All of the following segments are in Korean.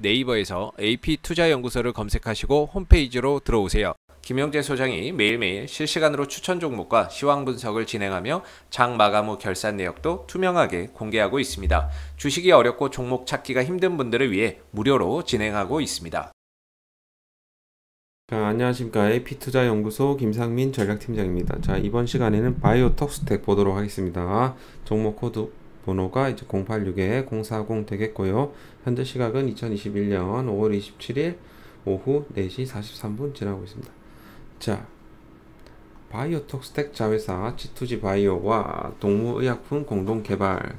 네이버에서 AP투자연구소를 검색하시고 홈페이지로 들어오세요. 김용재 소장이 매일매일 실시간으로 추천 종목과 시황 분석을 진행하며 장 마감 후 결산 내역도 투명하게 공개하고 있습니다. 주식이 어렵고 종목 찾기가 힘든 분들을 위해 무료로 진행하고 있습니다. 자, 안녕하십니까. AP투자연구소 김상민 전략팀장입니다. 자, 이번 시간에는 바이오톡스텍 보도록 하겠습니다. 종목 코드 번호가 이제 086040 되겠고요. 현재 시각은 2021년 5월 27일 오후 4시 43분 지나고 있습니다. 자, 바이오톡스텍 자회사 T2G 바이오와 동무의약품 공동개발.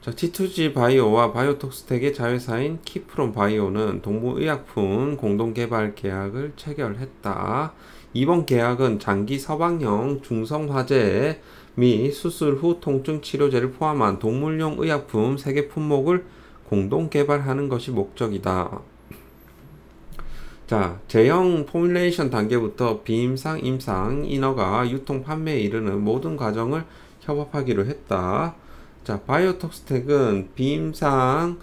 자, T2G 바이오와 바이오톡스텍의 자회사인 키프론 바이오는 동무의약품 공동개발 계약을 체결했다. 이번 계약은 장기 서방형 중성화제 및 수술 후 통증 치료제를 포함한 동물용 의약품 3개 품목을 공동개발하는 것이 목적이다. 자, 제형 포뮬레이션 단계부터 비임상, 임상, 인허가, 유통, 판매에 이르는 모든 과정을 협업하기로 했다. 자, 바이오톡스텍은 비임상,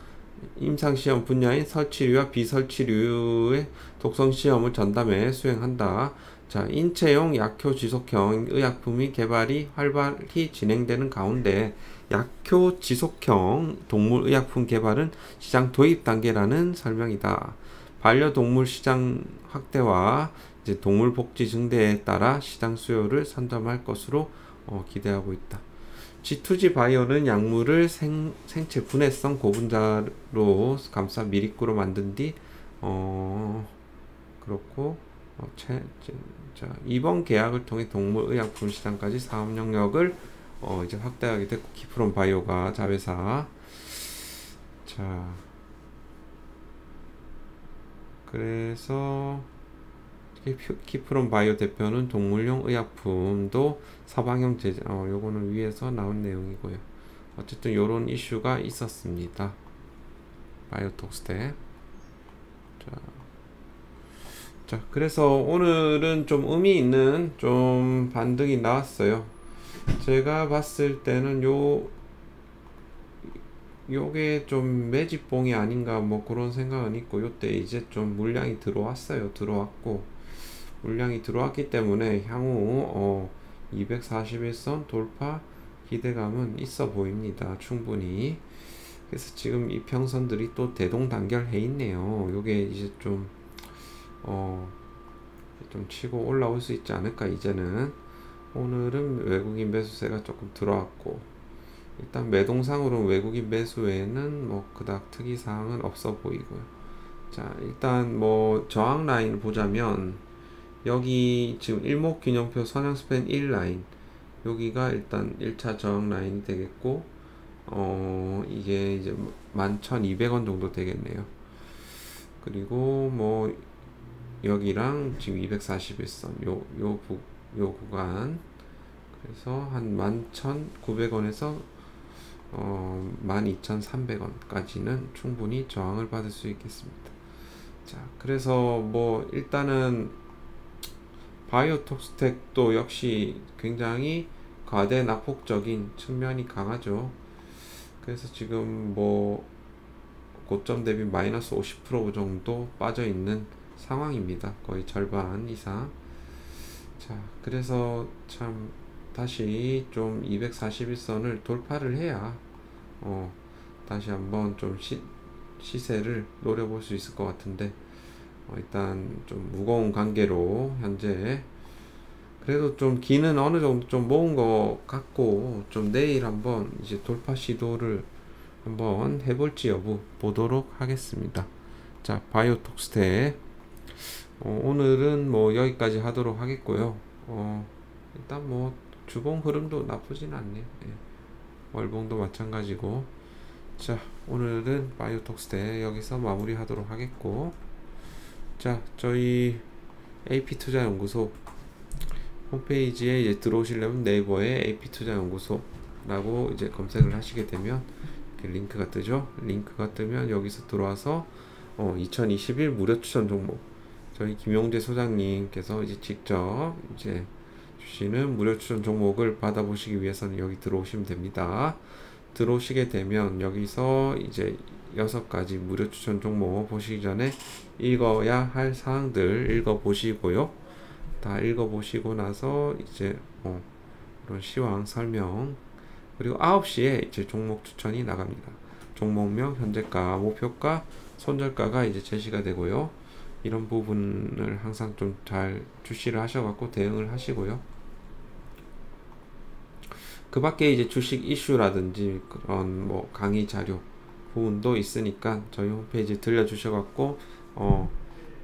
임상시험 분야인 설치류와 비설치류의 독성시험을 전담해 수행한다. 자, 인체용 약효 지속형 의약품이 개발이 활발히 진행되는 가운데 약효 지속형 동물의약품 개발은 시장 도입 단계라는 설명이다. 반려동물 시장 확대와 이제 동물 복지 증대에 따라 시장 수요를 선점할 것으로 기대하고 있다. G2G 바이오는 약물을 생체 분해성 고분자로 감싸 미리꾸로 만든 뒤 자, 이번 계약을 통해 동물 의약품 시장까지 사업 영역을 이제 확대하게 됐고, 키프론 바이오가 자회사. 자, 그래서 키프론 바이오 대표는 동물용 의약품도 서방형 제작, 요거는 위에서 나온 내용이고요. 어쨌든 요런 이슈가 있었습니다. 바이오톡스텍. 자, 그래서 오늘은 좀 의미 있는 좀 반등이 나왔어요. 제가 봤을 때는 요게 좀 매집봉이 아닌가 뭐 그런 생각은 있고, 요때 이제 좀 물량이 들어왔어요. 물량이 들어왔기 때문에 향후 241선 돌파 기대감은 있어 보입니다. 충분히. 그래서 지금 이 평선들이 또 대동단결해 있네요. 요게 이제 좀 치고 올라올 수 있지 않을까. 이제는 오늘은 외국인 매수세가 조금 들어왔고, 일단 매동상으로는 외국인 매수에는 뭐 그닥 특이사항은 없어 보이고요. 자, 일단 뭐 저항 라인 보자면 여기 지금 일목균형표 선형 스팬 1라인, 여기가 일단 1차 저항 라인이 되겠고, 이게 이제 11,200원 정도 되겠네요. 그리고 뭐 여기랑 지금 241선 요 구간, 그래서 한 11,900원에서 12,300원까지는 충분히 저항을 받을 수 있겠습니다. 자, 그래서 뭐 일단은 바이오톡스텍도 역시 굉장히 과대 낙폭적인 측면이 강하죠. 그래서 지금 뭐 고점 대비 마이너스 50% 정도 빠져 있는 상황입니다. 거의 절반 이상. 자, 그래서 참 다시 좀 241선을 돌파를 해야 다시 한번 좀 시세를 노려볼 수 있을 것 같은데, 일단 좀 무거운 관계로 현재 그래도 좀 기는 어느 정도 좀 모은 것 같고, 좀 내일 한번 이제 돌파 시도를 한번 해볼지 여부 보도록 하겠습니다. 자, 바이오톡스텍 오늘은 뭐 여기까지 하도록 하겠고요. 일단 뭐 주봉 흐름도 나쁘진 않네요. 예. 월봉도 마찬가지고. 자, 오늘은 바이오톡스텍 여기서 마무리 하도록 하겠고, 자, 저희 AP투자연구소 홈페이지에 이제 들어오시려면 네이버에 AP투자연구소 라고 이제 검색을 하시게 되면 링크가 뜨죠. 링크가 뜨면 여기서 들어와서 2021 무료 추천 종목, 저희 김용재 소장님께서 이제 직접 이제 주시는 무료 추천 종목을 받아보시기 위해서는 여기 들어오시면 됩니다. 들어오시게 되면 여기서 이제 6가지 무료 추천 종목 보시기 전에 읽어야 할 사항들 읽어보시고요. 다 읽어보시고 나서 이제 이런 시황 설명, 그리고 9시에 이제 종목 추천이 나갑니다. 종목명, 현재가, 목표가, 손절가가 이제 제시가 되고요. 이런 부분을 항상 좀 잘 주시를 하셔갖고 대응을 하시고요. 그 밖에 이제 주식 이슈라든지 그런 뭐 강의 자료 부분도 있으니까 저희 홈페이지 들려주셔갖고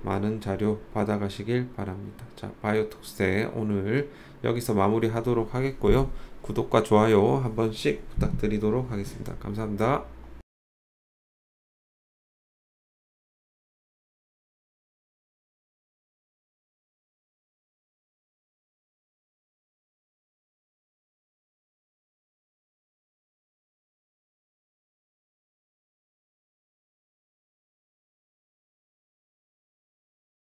많은 자료 받아가시길 바랍니다. 자, 바이오톡스텍 오늘 여기서 마무리 하도록 하겠고요. 구독과 좋아요 한번씩 부탁드리도록 하겠습니다. 감사합니다.